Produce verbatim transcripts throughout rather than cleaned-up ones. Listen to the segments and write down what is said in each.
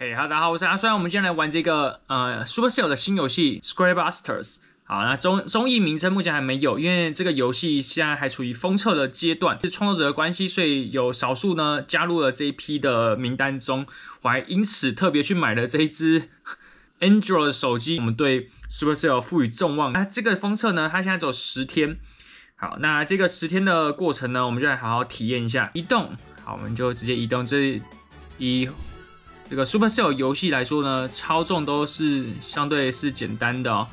嘿， hey, 大家好，我是阿酸。我们今天来玩这个呃 SuperCell 的新游戏 Square Busters。好，那中中译名称目前还没有，因为这个游戏现在还处于封测的阶段，是创作者的关系，所以有少数呢加入了这一批的名单中。我还因此特别去买了这一支 Android 手机。我们对 SuperCell 赋予众望。那这个封测呢，它现在只有十天。好，那这个十天的过程呢，我们就来好好体验一下。移动，好，我们就直接移动这一。 这个 SuperCell 游戏来说呢，操纵都是相对是简单的哦。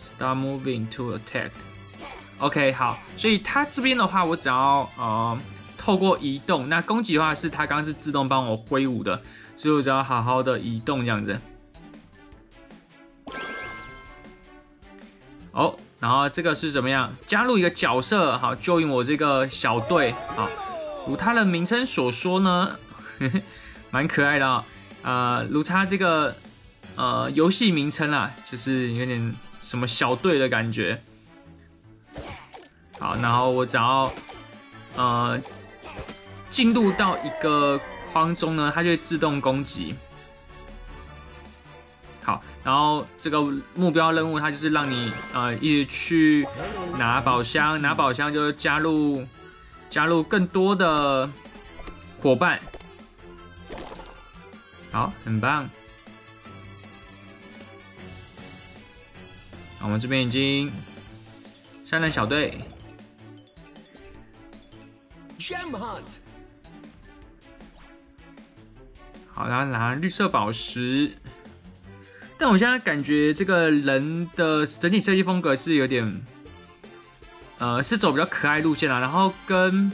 Start moving to attack。OK， 好，所以它这边的话，我只要呃透过移动，那攻击的话是它刚刚是自动帮我挥舞的，所以我只要好好的移动这样子。哦，然后这个是怎么样？加入一个角色，好，就用我这个小队，好，如它的名称所说呢，呵呵，蛮可爱的哦。 呃，如它这个呃游戏名称啊，就是有点什么小队的感觉。好，然后我只要呃进入到一个框中呢，它就会自动攻击。好，然后这个目标任务它就是让你呃一直去拿宝箱，拿宝箱就是加入加入更多的伙伴。 好，很棒。我们这边已经三人小队。好，然后拿绿色宝石。但我现在感觉这个人的整体设计风格是有点，呃，是走比较可爱路线啦、啊，然后跟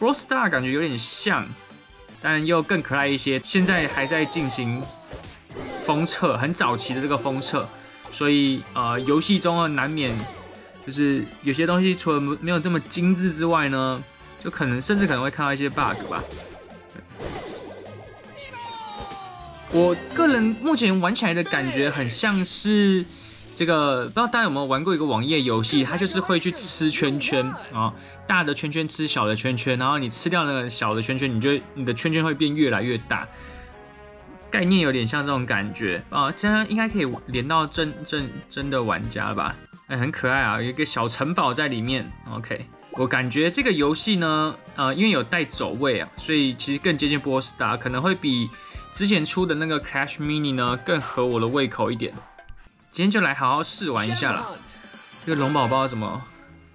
Brawl Stars 感觉有点像。 但又更可爱一些。现在还在进行封测，很早期的这个封测，所以呃，游戏中啊难免就是有些东西除了没有这么精致之外呢，就可能甚至可能会看到一些 bug 吧。我个人目前玩起来的感觉很像是这个，不知道大家有没有玩过一个网页游戏，它就是会去吃圈圈啊。哦， 大的圈圈吃小的圈圈，然后你吃掉那个小的圈圈，你就你的圈圈会变越来越大。概念有点像这种感觉啊，这样应该可以连到真真真的玩家吧？哎，很可爱啊，有一个小城堡在里面。OK， 我感觉这个游戏呢，呃，因为有带走位啊，所以其实更接近 Brawl Stars， 可能会比之前出的那个 Clash Mini 呢更合我的胃口一点。今天就来好好试玩一下啦。这个龙宝宝怎么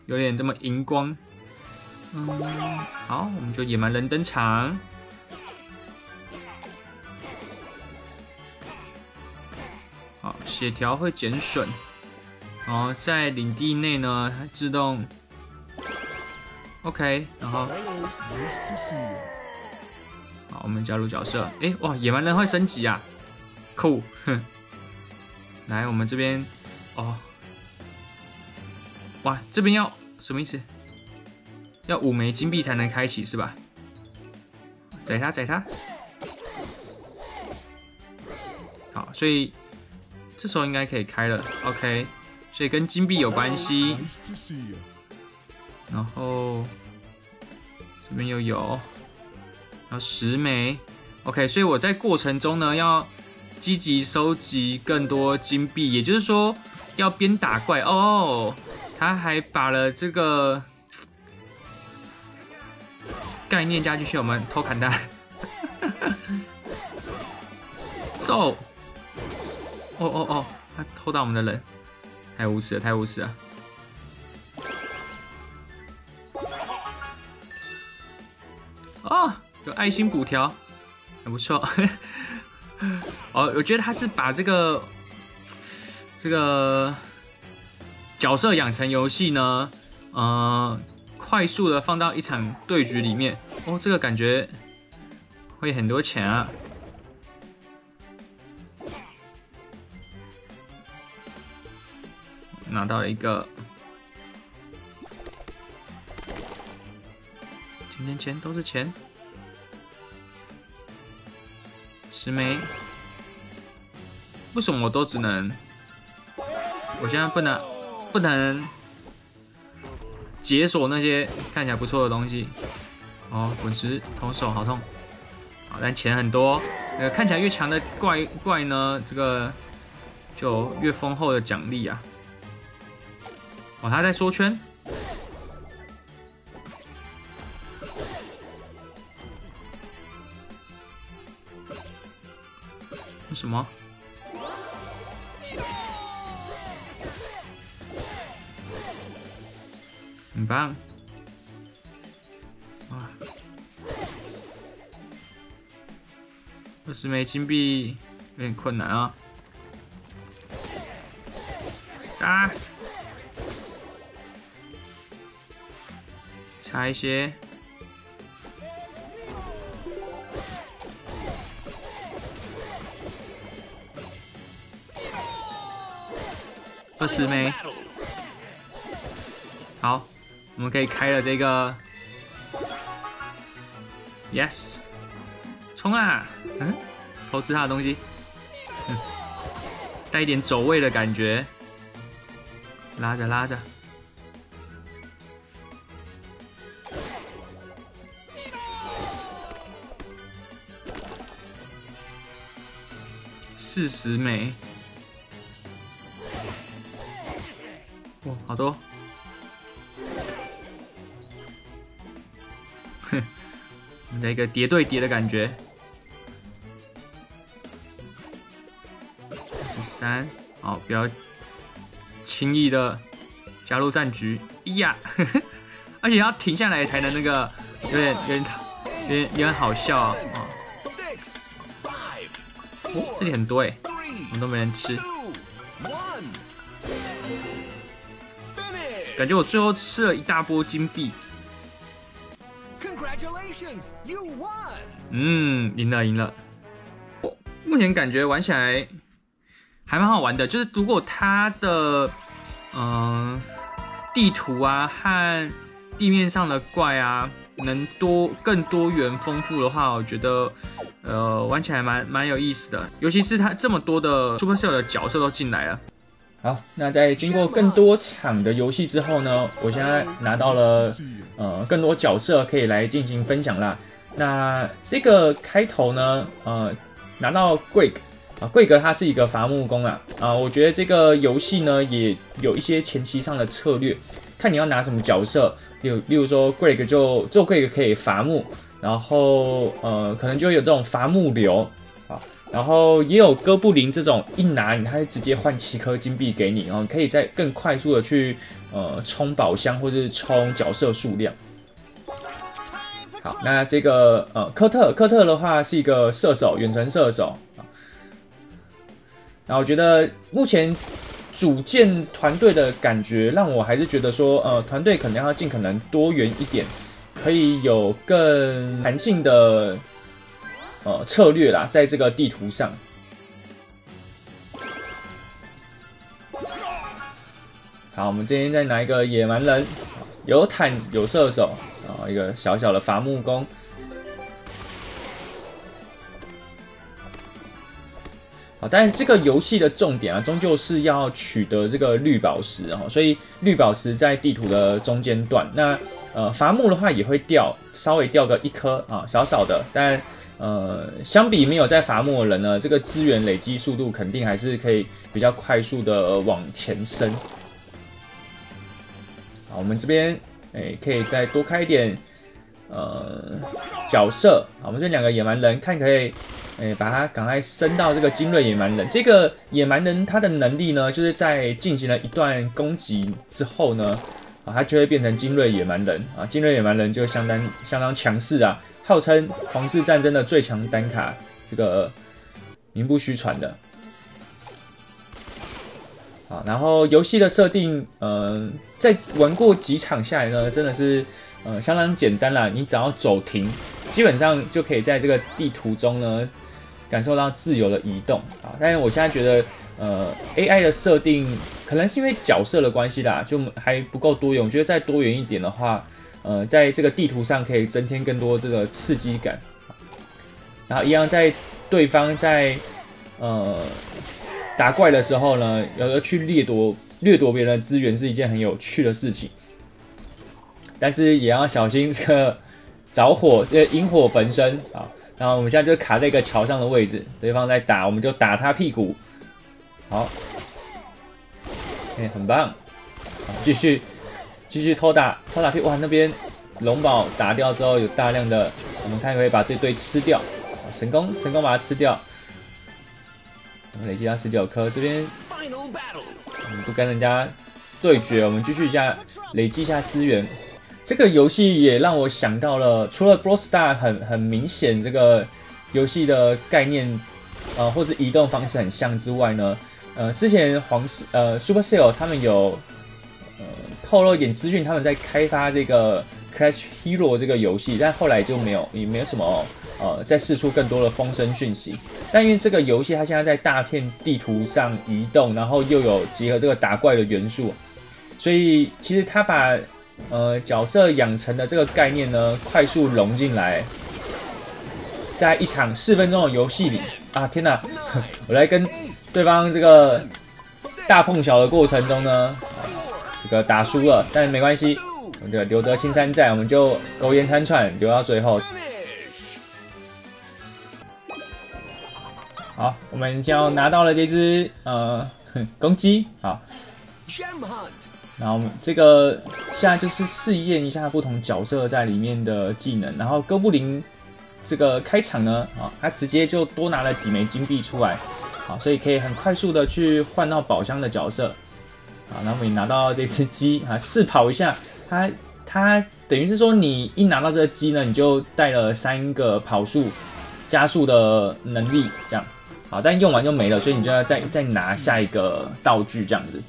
有点这么荧光？ 嗯，好，我们就野蛮人登场。好，血条会减损，然后在领地内呢，它自动 OK， 然后好，我们加入角色。哎、欸，哇，野蛮人会升级啊，酷！哼，来，我们这边哦，哇，这边要什么意思？ 要五枚金币才能开启是吧？宰他，宰他！好，所以这时候应该可以开了。OK， 所以跟金币有关系。然后这边又有，然后十枚。OK， 所以我在过程中呢要积极收集更多金币，也就是说要边打怪哦。他还把了这个。 概念加进去，我们偷砍他，揍！哦哦哦，他偷到我们的人，太无耻了，太无耻了！哦，有爱心补条，很不错。哦，我觉得他是把这个这个角色养成游戏呢，呃。 快速的放到一场对局里面哦，这个感觉会很多钱啊！拿到了一个钱钱钱都是钱，十枚。为什么我都只能？我现在不能，不能。 解锁那些看起来不错的东西，哦，滚石、投手好痛，好，但钱很多，呃，看起来越强的怪怪呢，这个就越丰厚的奖励啊。哦，他在缩圈。 什么？很棒！哇，二十枚金币有点困难啊！杀，杀一些。 二十枚，好，我们可以开了这个 ，yes， 冲啊，嗯，投资他的东西，嗯，带一点走位的感觉，拉着拉着，四十枚。 哇，好多！哼，我们的一个叠对叠的感觉。十三，好，不要轻易的加入战局。哎呀，呵呵，而且要停下来才能那个，有点有点有点有点好笑啊！哦，这里很多哎，我们都没人吃。 感觉我最后吃了一大波金币。嗯，赢了赢了。我目前感觉玩起来还蛮好玩的，就是如果它的嗯、呃、地图啊和地面上的怪啊能多更多元丰富的话，我觉得呃玩起来蛮蛮有意思的。尤其是它这么多的 SuperCell 的角色都进来了。 好，那在经过更多场的游戏之后呢，我现在拿到了呃更多角色可以来进行分享啦。那这个开头呢，呃，拿到 Greg 啊 ，Greg 他是一个伐木工啊，啊、呃，我觉得这个游戏呢也有一些前期上的策略，看你要拿什么角色，例如例如说 Greg 就做 Greg 可以伐木，然后呃可能就有这种伐木流。 然后也有哥布林这种一拿你，他会直接换七颗金币给你，然后可以再更快速的去呃冲宝箱或是冲角色数量。好，那这个呃科特科特的话是一个射手，远程射手啊。那我觉得目前组建团队的感觉，让我还是觉得说呃团队可能要尽可能多元一点，可以有更弹性的。 呃，策略啦，在这个地图上，好，我们今天再拿一个野蛮人，有坦有射手，然后一个小小的伐木工。好，但是这个游戏的重点啊，终究是要取得这个绿宝石啊，所以绿宝石在地图的中间段。那呃，伐木的话也会掉，稍微掉个一颗啊，少少的，但。 呃，相比没有在伐木的人呢，这个资源累积速度肯定还是可以比较快速的往前伸。好，我们这边哎、欸，可以再多开一点呃角色。好，我们这两个野蛮人看可以哎、欸，把它赶快升到这个精锐野蛮人。这个野蛮人他的能力呢，就是在进行了一段攻击之后呢，啊，他就会变成精锐野蛮人啊。精锐野蛮人就相当相当强势啊。 号称皇室战争的最强单卡，这个名不虚传的。好，然后游戏的设定，嗯、呃，在玩过几场下来呢，真的是，呃，相当简单啦。你只要走停，基本上就可以在这个地图中呢，感受到自由的移动啊。但是我现在觉得，呃 ，A I 的设定可能是因为角色的关系啦，就还不够多元。我觉得再多元一点的话。 呃，在这个地图上可以增添更多这个刺激感，然后一样在对方在呃打怪的时候呢，有的去掠夺掠夺别人的资源是一件很有趣的事情，但是也要小心这个着火，这个引火焚身啊。然后我们现在就卡在一个桥上的位置，对方在打，我们就打他屁股。好，哎、欸，很棒，继续继续偷打偷打屁股。哇，那边龙宝打掉之后有大量的，我们看可以把这堆吃掉，成功成功把它吃掉。我们累计到十九颗，这边我们不跟人家对决，我们继续一下累积一下资源。 这个游戏也让我想到了，除了 Brawl Stars 很很明显这个游戏的概念，呃，或是移动方式很像之外呢，呃，之前黄呃 SuperCell 他们有呃透露一点资讯，他们在开发这个 Clash Hero 这个游戏，但后来就没有也没有什么呃再释出更多的风声讯息。但因为这个游戏它现在在大片地图上移动，然后又有结合这个打怪的元素，所以其实它把 呃，角色养成的这个概念呢，快速融进来，在一场四分钟的游戏里啊，天哪！我来跟对方这个大碰小的过程中呢，这个打输了，但没关系，我们这个留得青山在，我们就苟延残喘，留到最后。好，我们就拿到了这只呃公鸡，好。 然后我们这个现在就是试验一下不同角色在里面的技能。然后哥布林这个开场呢，啊，他直接就多拿了几枚金币出来，好，所以可以很快速的去换到宝箱的角色。好，那我们也拿到这只鸡啊，试跑一下，它它等于是说你一拿到这个鸡呢，你就带了三个跑速加速的能力，这样，好，但用完就没了，所以你就要再再拿下一个道具这样子。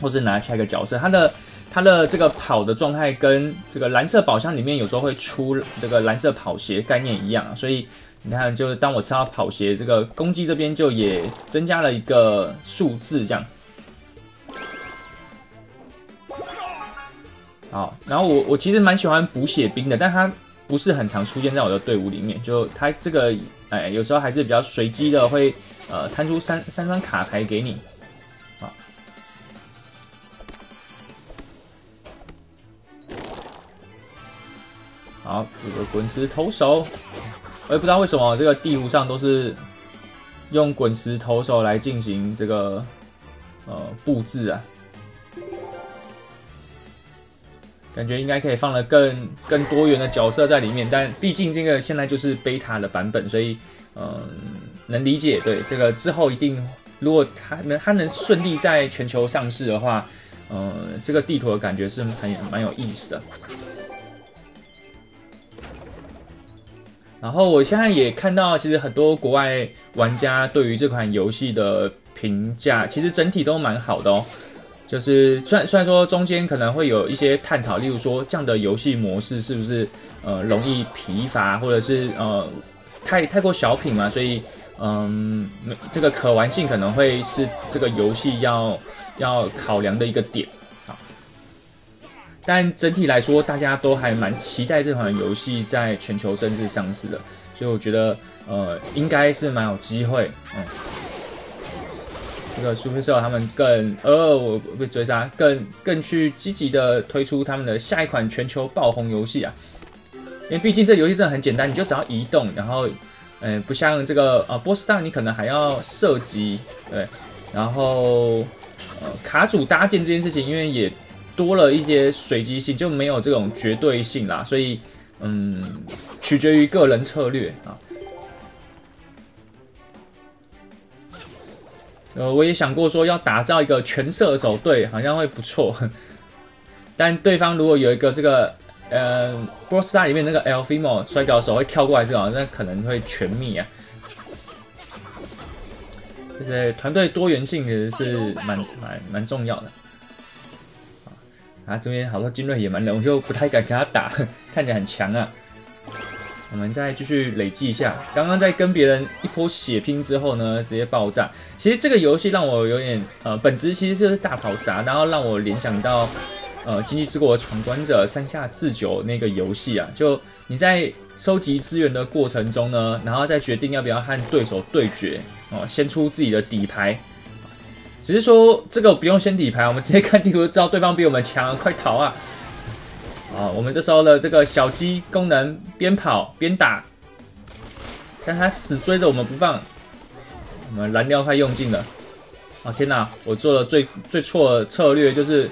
或是拿下一个角色，他的他的这个跑的状态跟这个蓝色宝箱里面有时候会出这个蓝色跑鞋概念一样，所以你看，就是当我吃到跑鞋，这个攻击这边就也增加了一个数字这样。好，然后我我其实蛮喜欢补血兵的，但他不是很常出现在我的队伍里面，就他这个哎有时候还是比较随机的，会呃摊出三三张卡牌给你。 好，这个滚石投手，我也不知道为什么这个地图上都是用滚石投手来进行这个呃布置啊，感觉应该可以放了更更多元的角色在里面，但毕竟这个现在就是贝塔的版本，所以嗯、呃、能理解。对，这个之后一定，如果它能它能顺利在全球上市的话，嗯、呃，这个地图的感觉是很蛮有意思的。 然后我现在也看到，其实很多国外玩家对于这款游戏的评价，其实整体都蛮好的哦。就是虽然虽然说中间可能会有一些探讨，例如说这样的游戏模式是不是呃容易疲乏，或者是呃太太过小品嘛，所以嗯、呃、这个可玩性可能会是这个游戏要要考量的一个点。 但整体来说，大家都还蛮期待这款游戏在全球甚至上市的，所以我觉得，呃，应该是蛮有机会。嗯，这个 SuperCell 他们更，呃，我被追杀，更更去积极的推出他们的下一款全球爆红游戏啊，因为毕竟这游戏真的很简单，你就只要移动，然后，嗯、呃，不像这个啊波斯大，你可能还要射击，对，然后，呃，卡组搭建这件事情，因为也。 多了一些随机性，就没有这种绝对性啦，所以，嗯，取决于个人策略啊。呃，我也想过说要打造一个全射手队，好像会不错。但对方如果有一个这个，呃 ，Brawl Stars 里面那个 Elfimo 摔跤手会跳过来这种，那可能会全灭啊。就是团队多元性其实是蛮蛮蛮重要的。 啊，这边好多精锐野蛮人，我就不太敢跟他打，看起来很强啊。我们再继续累积一下，刚刚在跟别人一波血拼之后呢，直接爆炸。其实这个游戏让我有点呃，本质其实就是大逃杀，然后让我联想到呃《经济之国的闯关者》山下智久那个游戏啊，就你在收集资源的过程中呢，然后再决定要不要和对手对决哦、呃，先出自己的底牌。 只是说这个不用先底牌，我们直接看地图就知道对方比我们强，快逃啊！啊，我们这时候的这个小鸡功能边跑边打，但他死追着我们不放，我们燃料快用尽了。啊天哪！我做了最最错的策略，就是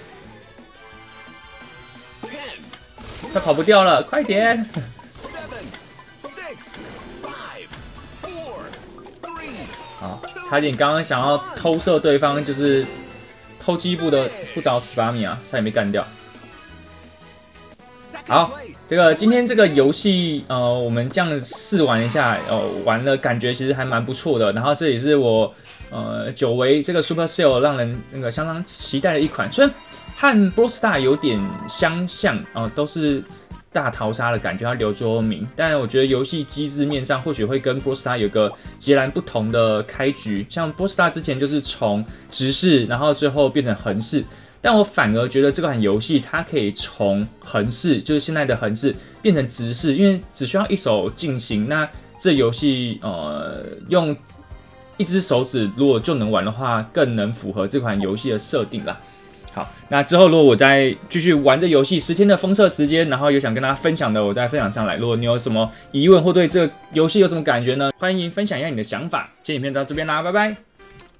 他跑不掉了，快点！好，差点刚刚想要偷射对方，就是偷击一步的不着十八米啊，差点被干掉。好，这个今天这个游戏，呃，我们这样试玩一下，呃，玩了感觉其实还蛮不错的。然后这也是我，呃，久违这个 SuperCell 让人那个相当期待的一款，虽然和 Brawl Stars 有点相像哦、呃，都是大逃杀的感觉，它留最后名。但我觉得游戏机制面上或许会跟 Brawl Stars 有个截然不同的开局，像 Brawl Stars 之前就是从直视，然后最后变成横视。但我反而觉得这款游戏它可以从横式，就是现在的横式变成直式，因为只需要一手进行。那这游戏呃用一只手指如果就能玩的话，更能符合这款游戏的设定啦。好，那之后如果我再继续玩这游戏，十天的封测时间，然后有想跟大家分享的，我再分享上来。如果你有什么疑问或对这个游戏有什么感觉呢，欢迎分享一下你的想法。今天影片到这边啦，拜拜。